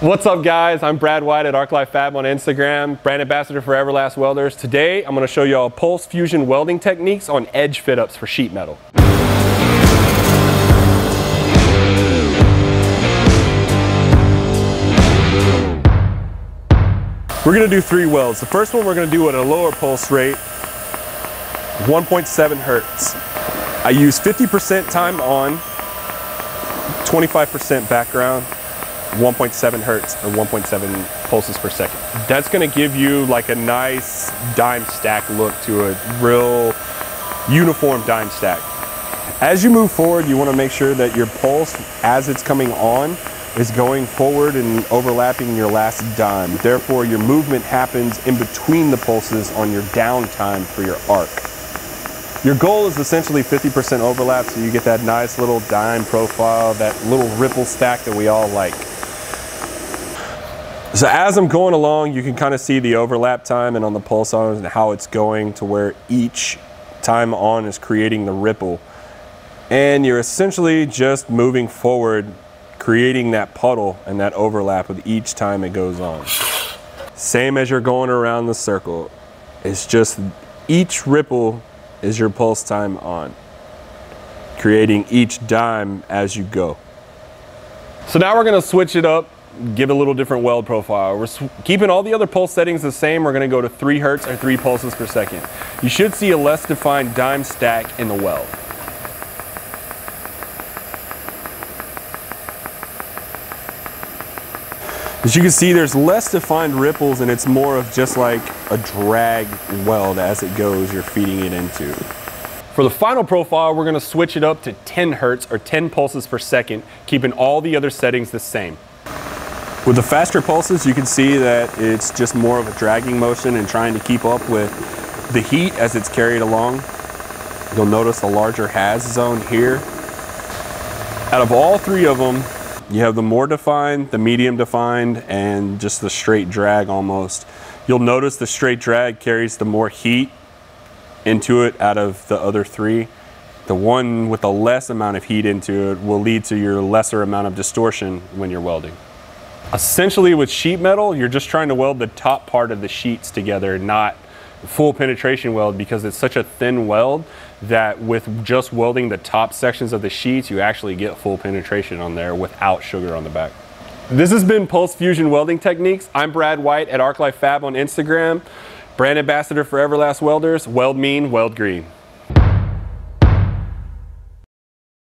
What's up, guys? I'm Brad White at ArcLife Fab on Instagram, brand ambassador for Everlast Welders. Today, I'm going to show you all pulse fusion welding techniques on edge fit-ups for sheet metal. We're going to do three welds. The first one we're going to do at a lower pulse rate, 1.7 hertz. I use 50% time on, 25% background, 1.7 hertz or 1.7 pulses per second. That's going to give you like a nice dime stack look to a real uniform dime stack. As you move forward, you want to make sure that your pulse as it's coming on is going forward and overlapping your last dime. Therefore, your movement happens in between the pulses on your downtime for your arc. Your goal is essentially 50% overlap, so you get that nice little dime profile, that little ripple stack that we all like. So as I'm going along, you can kind of see the overlap time and on the pulse on and how it's going to where each time on is creating the ripple. And you're essentially just moving forward, creating that puddle and that overlap with each time it goes on. Same as you're going around the circle. It's just each ripple is your pulse time on, creating each dime as you go. So now we're gonna switch it up, give a little different weld profile. We're keeping all the other pulse settings the same. We're gonna go to 3 hertz or 3 pulses per second. You should see a less defined dime stack in the weld. As you can see, there's less defined ripples and it's more of just like a drag weld as it goes, you're feeding it into. For the final profile, we're gonna switch it up to 10 hertz or 10 pulses per second, keeping all the other settings the same. With the faster pulses, you can see that it's just more of a dragging motion and trying to keep up with the heat as it's carried along. You'll notice a larger HAZ zone here. Out of all three of them, you have the more defined, the medium defined, and just the straight drag almost. You'll notice the straight drag carries the more heat into it out of the other three. The one with the less amount of heat into it will lead to your lesser amount of distortion when you're welding. Essentially with sheet metal, you're just trying to weld the top part of the sheets together, not full penetration weld, because it's such a thin weld that with just welding the top sections of the sheets, you actually get full penetration on there without sugar on the back. This has been Pulse Fusion Welding Techniques. I'm Brad White at ArcLife Fab on Instagram, brand ambassador for Everlast Welders. Weld Mean, Weld Green.